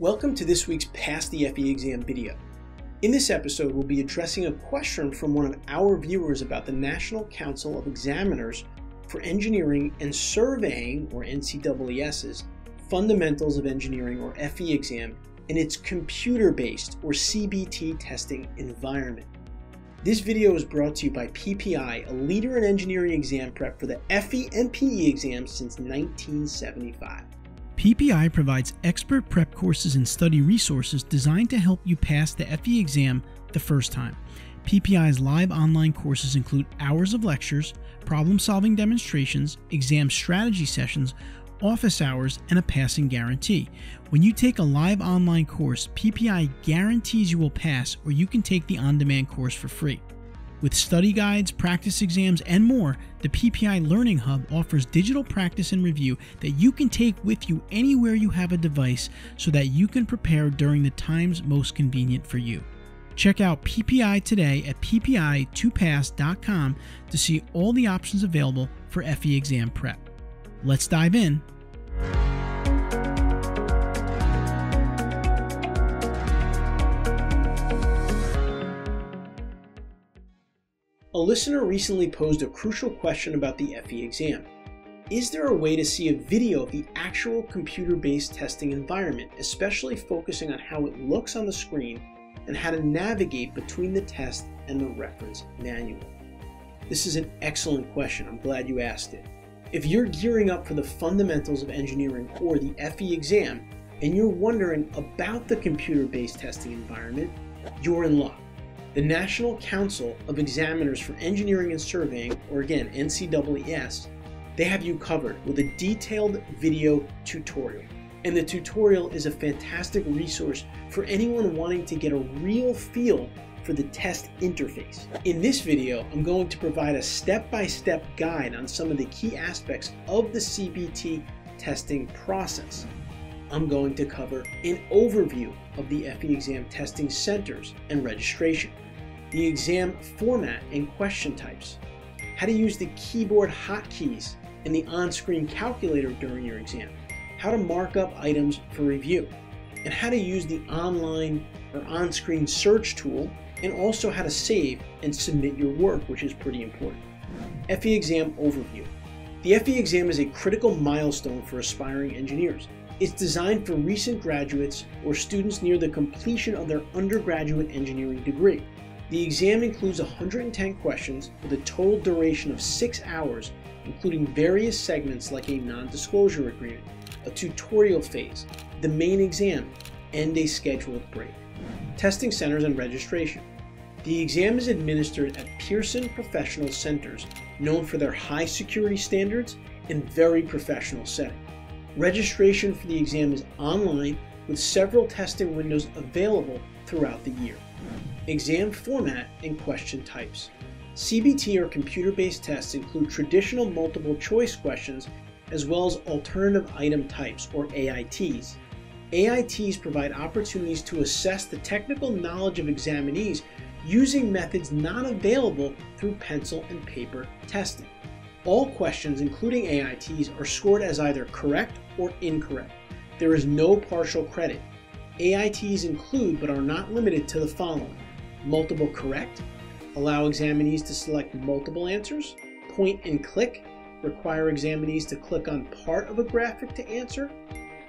Welcome to this week's Pass the FE Exam video. In this episode, we'll be addressing a question from one of our viewers about the National Council of Examiners for Engineering and Surveying, or NCEES's, Fundamentals of Engineering, or FE Exam, and its computer-based, or CBT, testing environment. This video is brought to you by PPI, a leader in engineering exam prep for the FE and PE exams since 1975. PPI provides expert prep courses and study resources designed to help you pass the FE exam the first time. PPI's live online courses include hours of lectures, problem-solving demonstrations, exam strategy sessions, office hours, and a passing guarantee. When you take a live online course, PPI guarantees you will pass, or you can take the on-demand course for free. With study guides, practice exams, and more, the PPI Learning Hub offers digital practice and review that you can take with you anywhere you have a device so that you can prepare during the times most convenient for you. Check out PPI today at ppi2pass.com to see all the options available for FE exam prep. Let's dive in. A listener recently posed a crucial question about the FE exam. Is there a way to see a video of the actual computer-based testing environment, especially focusing on how it looks on the screen and how to navigate between the test and the reference manual? This is an excellent question. I'm glad you asked it. If you're gearing up for the fundamentals of engineering or the FE exam, and you're wondering about the computer-based testing environment, you're in luck. The National Council of Examiners for Engineering and Surveying, or again, NCEES, they have you covered with a detailed video tutorial. And the tutorial is a fantastic resource for anyone wanting to get a real feel for the test interface. In this video, I'm going to provide a step-by-step guide on some of the key aspects of the CBT testing process. I'm going to cover an overview of the FE exam testing centers and registration, the exam format and question types, how to use the keyboard hotkeys and the on-screen calculator during your exam, how to mark up items for review, and how to use the online or on-screen search tool, and also how to save and submit your work, which is pretty important. FE exam overview. The FE exam is a critical milestone for aspiring engineers. It's designed for recent graduates or students near the completion of their undergraduate engineering degree. The exam includes 110 questions with a total duration of 6 hours, including various segments like a non-disclosure agreement, a tutorial phase, the main exam, and a scheduled break. Testing centers and registration. The exam is administered at Pearson Professional Centers, known for their high security standards and very professional setting. Registration for the exam is online, with several testing windows available throughout the year. Exam format and question types. CBT, or computer-based tests, include traditional multiple choice questions as well as alternative item types, or AITs. AITs provide opportunities to assess the technical knowledge of examinees using methods not available through pencil and paper testing. All questions, including AITs, are scored as either correct or incorrect. There is no partial credit. AITs include, but are not limited to, the following: multiple correct, allow examinees to select multiple answers, point and click, require examinees to click on part of a graphic to answer,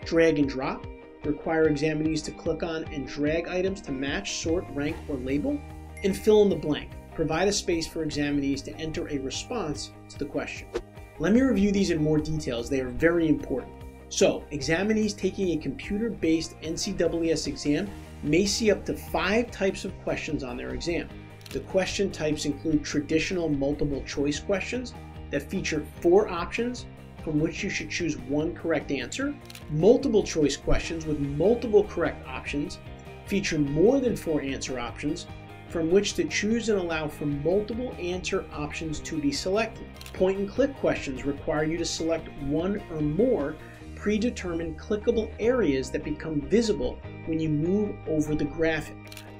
drag and drop, require examinees to click on and drag items to match, sort, rank, or label, and fill in the blank. Provide a space for examinees to enter a response to the question. Let me review these in more detail, as they are very important. So, examinees taking a computer-based NCEES exam may see up to 5 types of questions on their exam. The question types include traditional multiple choice questions that feature 4 options from which you should choose one correct answer. Multiple choice questions with multiple correct options feature more than 4 answer options from which to choose and allow for multiple answer options to be selected. Point and click questions require you to select one or more predetermined clickable areas that become visible when you move over the graphic.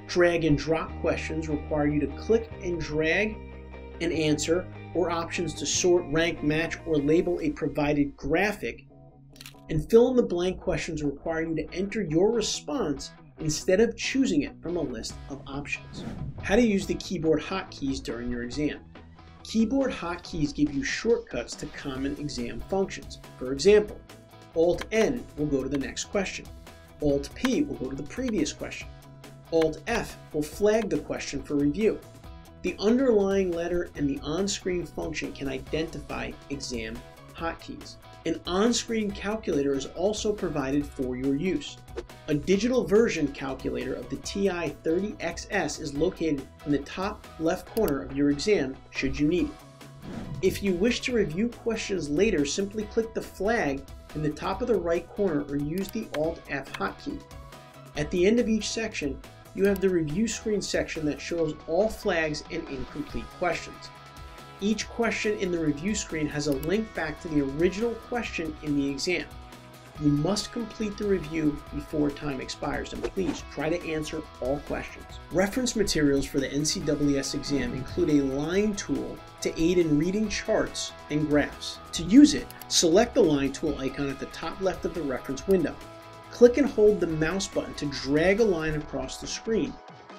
Drag and drop questions require you to click and drag an answer or options to sort, rank, match, or label a provided graphic. and fill in the blank questions require you to enter your response instead of choosing it from a list of options. How to use the keyboard hotkeys during your exam. Keyboard hotkeys give you shortcuts to common exam functions. For example, Alt-N will go to the next question. Alt-P will go to the previous question. Alt-F will flag the question for review. The underlying letter and the on-screen function can identify exam hotkeys. An on-screen calculator is also provided for your use. A digital version calculator of the TI-30XS is located in the top left corner of your exam should you need it. If you wish to review questions later, simply click the flag in the top of the right corner or use the Alt-F hotkey. At the end of each section, you have the review screen section that shows all flags and incomplete questions. Each question in the review screen has a link back to the original question in the exam. You must complete the review before time expires, and please try to answer all questions. Reference materials for the NCEES exam include a line tool to aid in reading charts and graphs. To use it, select the line tool icon at the top left of the reference window. Click and hold the mouse button to drag a line across the screen,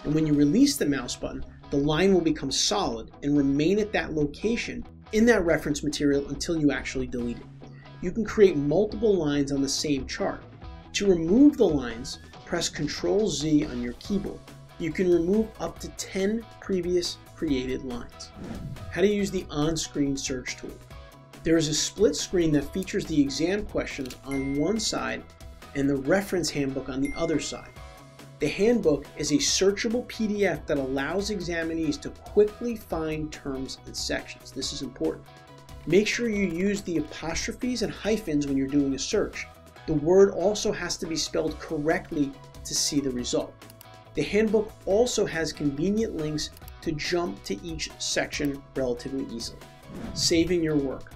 and when you release the mouse button, the line will become solid and remain at that location in that reference material until you actually delete it. You can create multiple lines on the same chart. To remove the lines, press Ctrl-Z on your keyboard. You can remove up to 10 previous created lines. How to use the on-screen search tool. There is a split screen that features the exam questions on one side and the reference handbook on the other side. The handbook is a searchable PDF that allows examinees to quickly find terms and sections. This is important. Make sure you use the apostrophes and hyphens when you're doing a search. The word also has to be spelled correctly to see the result. The handbook also has convenient links to jump to each section relatively easily. Saving your work.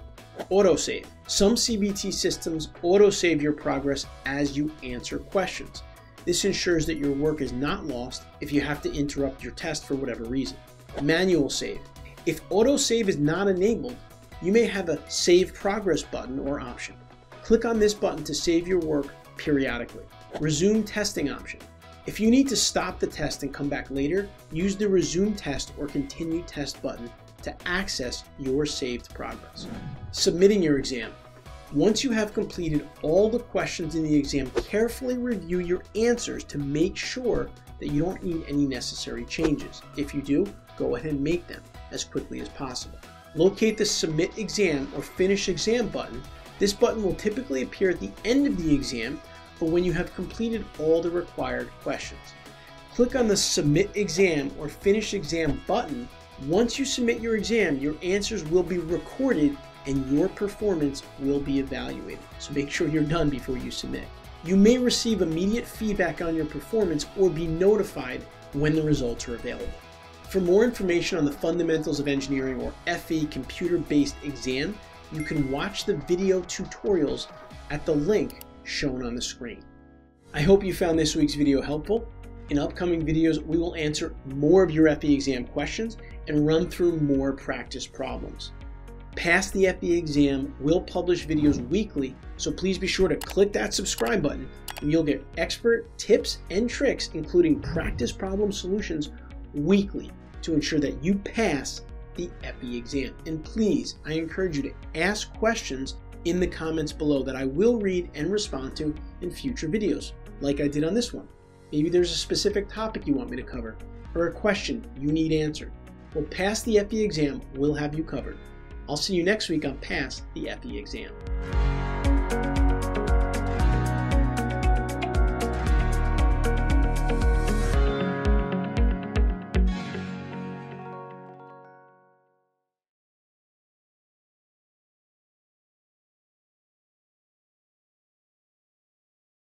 Autosave. Some CBT systems autosave your progress as you answer questions. This ensures that your work is not lost if you have to interrupt your test for whatever reason. Manual save. If autosave is not enabled, you may have a Save Progress button or option. Click on this button to save your work periodically. Resume testing option. If you need to stop the test and come back later, use the Resume Test or Continue Test button to access your saved progress. Submitting your exam. Once you have completed all the questions in the exam, carefully review your answers to make sure that you don't need any necessary changes. If you do, go ahead and make them as quickly as possible. Locate the Submit Exam or Finish Exam button. This button will typically appear at the end of the exam or when you have completed all the required questions. Click on the Submit Exam or Finish Exam button. Once you submit your exam, your answers will be recorded and your performance will be evaluated. So make sure you're done before you submit. You may receive immediate feedback on your performance or be notified when the results are available. For more information on the fundamentals of engineering or FE computer-based exam, you can watch the video tutorials at the link shown on the screen. I hope you found this week's video helpful. In upcoming videos, we will answer more of your FE exam questions and run through more practice problems. Pass the FE exam, we'll publish videos weekly, so please be sure to click that subscribe button and you'll get expert tips and tricks, including practice problem solutions weekly to ensure that you pass the FE exam. And please, I encourage you to ask questions in the comments below that I will read and respond to in future videos, like I did on this one. Maybe there's a specific topic you want me to cover or a question you need answered. Well, pass the FE exam, we'll have you covered. I'll see you next week on Pass the FE Exam.